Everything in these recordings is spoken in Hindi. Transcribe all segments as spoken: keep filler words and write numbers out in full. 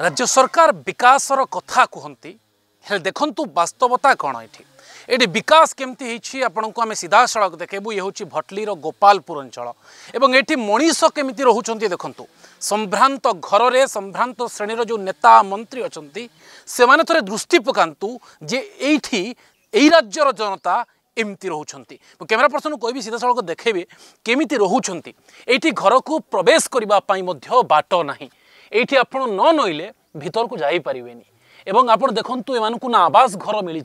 राज्य सरकार विकासर कथा कहती है देखु बास्तवता कौन ये विकास केमती आपंक आम सीधा सड़क देखेबू। ये हूँ भटलीर गोपालपुर अंचल एवं ये मनीष केमी रोच देखु संभ्रांत घर में संभ्रांत श्रेणीर जो नेता मंत्री अच्छा से मैंने थे दृष्टि पकातु जे ये राज्यर जनता एमती रोचती। कैमेरा पर्सन कह सीधा सड़क देखेबी केमी रोचती ये घर को प्रवेश करने बाट ना ये आप न नईले भीतर को जापरें एवं आप देखु एम ना आवास घर मिली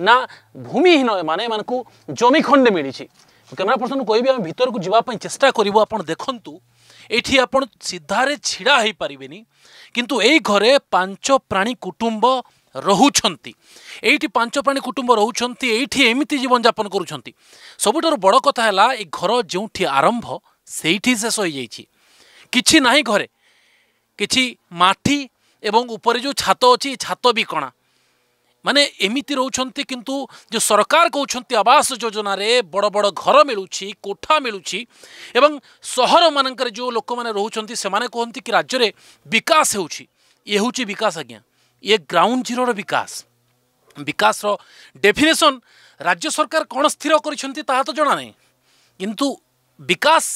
ना भूमिहीन माने को जमी खंडे मिली। कैमेरा पर्सन कह भर को जावाई चेष्टा करूँ आप देखु ये आप सीधारे छिड़ा हो पारे किंतु यही घरे पांच प्राणी कुटुंब रोचती ये पांच प्राणी कुटुंब रोचती ये एमती जीवन जापन करुँच। सबुठ बड़ कथा है घर जो आरंभ से शेष हो जाए कि ना घरे कि माटी एवं ऊपर जो छात अच्छी छात भी कणा माने एमती रोचती। किंतु जो सरकार कहते आवास योजना रे बड़ बड़ घर मिलूँ कोठा मिलूँ एवं सहर मानक जो लोक मैंने रोचती से कहते कि राज्य रे विकास हो हूँ विकास आज्ञा ये ग्राउंड जीरो विकास विकास रो डेफिनेशन राज्य सरकार कौन स्थिर करा तो जना नहीं किंतु विकास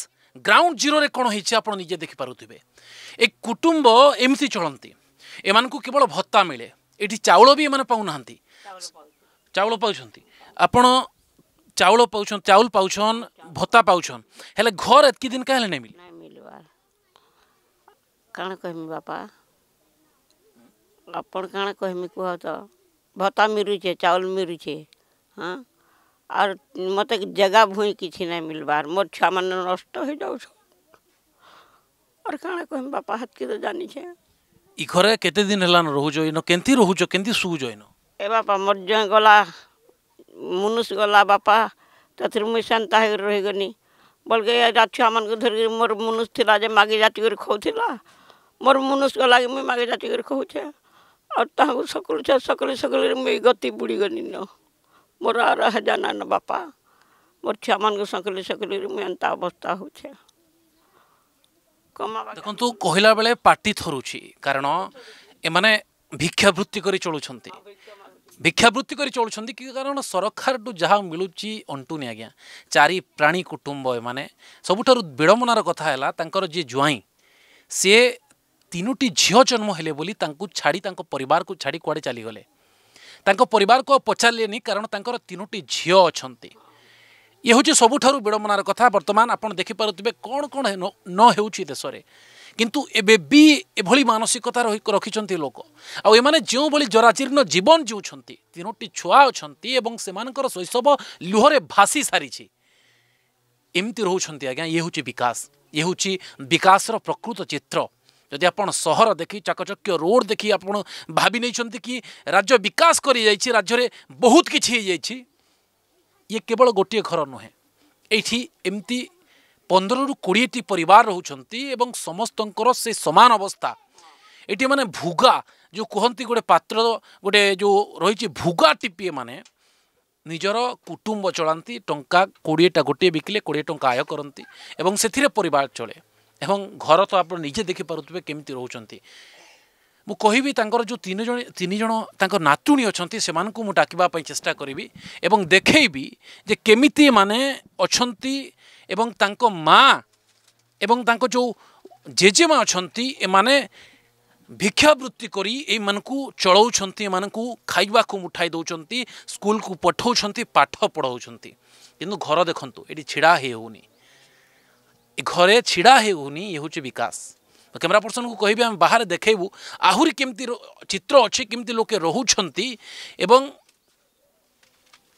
ग्राउंड जीरो रे कौन होइछि आपण निजे देखि पारुथिबे। एक कुटुंब एमती चलती एमान को केवल भत्ता मिले ये चाउल भी एमान पाउ नाहंती चाउल पाउछंती आपण चाउल पाउछन चाउल पाउछन भत्ता पाउछन हेले घर एतकी दिन काहेले नै मिले नै मिलवा काण कहमी बापा आपण काण कहमी को तो भत्ता मिरुछे चाउल मिरुछे हां और मत जगह भूई किसी ना मिलबार मोर छुआ मान नष्ट हो जाऊ और काण कहम बापा हाथ के तो जानी छे। ई घरे केते दिन हला न रहू जोइनो केंती रहू जो केंती सु जोइनो ए बापा मोर जो गला मनुष्य गला बापा तथर मु शांता हे रहि गनी बोल के या छुआ मान के धर के मोर मनुष्य थिला जे मागे जाति कर खोथिला मोर मनुष्य गला के मु मागे जाति कर खौ छे और ताहु सकल छ सकल सकल मु गति बुड़ी गनी न मोर आर हजाना न बापा मोर छुआ मान सकले सकले एंता अवस्था हो देखु कहला बेले पार्टी थरुची कारण एमाने भिक्षावृत्ति करी चलुछंती भिक्षावृत्ति करी चलुछंती कि कारण सरकार टू जहाँ मिलूची अंटुनी आज्ञा चारि प्राणी कुटुंब एमाने सबुठारु विडम्बनार कथा हैला तांकर जे जुआई से तीनोटी झियो जन्म हेले बोली तांकु छाड़ी तांको परिवार को छाड़ी कुआडे चली गले तांको परिवार को पचारे कारण तांकर तीनोटी झियो अछंती। ये हूँ सबुठारु विडम्बनार कथा। वर्तमान आपन देखि पारुथिबे कौन कौन न हेउछि देश रे किंतु एबे भी एभली मानसिकता रखिछंती लोक आ एमाने ज्यों भली जराजीर्ण जीवन जीउछंती तीनोटी छुआ अछंती एवं सेमानकर शैशव लुहरे भासी सारिछि एमती रहउछंती आज्ञा। ये हूँ विकास ये हूँ विकास रो प्रकृत चित्र। जदि आप सहर देखी चाकचक्य रोड देखी आप भावी नहीं कि राज्य विकास कर राज्य रे बहुत किछि हे जाइछि ये केवल गोटे घर नुहे ये एमती पंद्रह रु बीस परिवार रोचती एवं समस्त से समान अवस्था ये माने भुगा जो कहती गोटे पात्र गोटे जो रही भुगा टीपी माने निजर कुटुंब चलाती टंका बीसटा गोटे बिकिले बीस टंका आय करती एवं से परिवार चले एवं घर तो आप निजे देखिपे केमती रोचती। मु कहि जो तीन जन तीन जन तांकर नातुणी अछंती से मानकु मु डाकिबा पई चेष्टा करिबी एवं देखेबी जे केमिति माने अछंती एवं तांको मा एवं तांको जो जेजेमा अछंती ए माने भिक्षावृत्ति करी ए मानकु चलाउछंती ए मानकु खाइबा को मुठाई दउछंती स्कूल को पठाउछंती पाठ पढाउछंती किंतु घर देखंतु एडी छिड़ा हे होनी ए घरे छिड़ा हे होनी ये होची विकास। कैमेरा पर्सन को कहि हम बाहर देखबू आहुरी केमती चित्र अच्छे केमती लोके रोचती एवं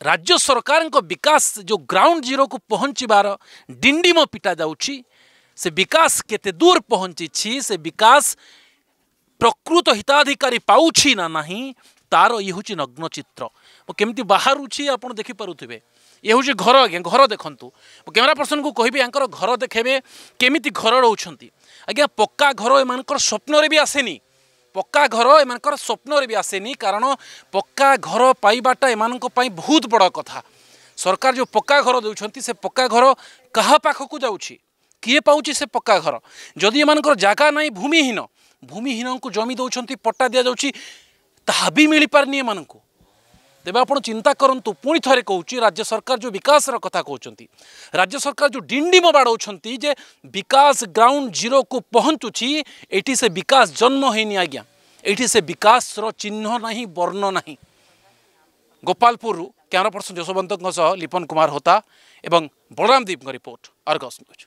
राज्य सरकार को विकास जो ग्राउंड जीरो को पहुँचबार डिंडीम पिटा जाउछि से विकास केते दूर पहुँची से विकास प्रकृत हिताधिकारी पाउछि ना नहीं तार ये हूँ नग्न चित्र केमती बाहरुछि आपन देखि पारुथिबे। ये हूँ घर आज्ञा घर देखु। कैमेरा पर्सन को कहि यांकर घर देखेबे केमिति घर रोचती आज्ञा पक्का घर एम स्वप्न भी आसेनी पक्का घर एम स्वप्न भी आसेनी कारण पक्का घर पाइबाटा एमान बहुत बड़ कथा। सरकार जो पक्का घर देउछंती से पक्का घर क्या पाखक जाऊँ किए पाउछि से पक्का घर जदि एमानकर जागा नहीं भूमिहीन भूमिहीन को जमी दौरान पट्टा दि जाऊँगी ता भी मिल पारे एम को तेज आप चिंता करूँ पुणी थे कहूँ राज्य सरकार जो विकास कथा कहते राज्य सरकार जो डिंडीम बाड़ौंट जे विकास ग्राउंड जीरो को पहुँचुची ये से विकास जन्म होनी आज्ञा ये से विकास चिन्ह ना वर्ण ना। गोपालपुर कैमरा पर्सन यशवंत लिपन कुमार होता एवं बलराम दीप का रिपोर्ट आर्गस न्यूज।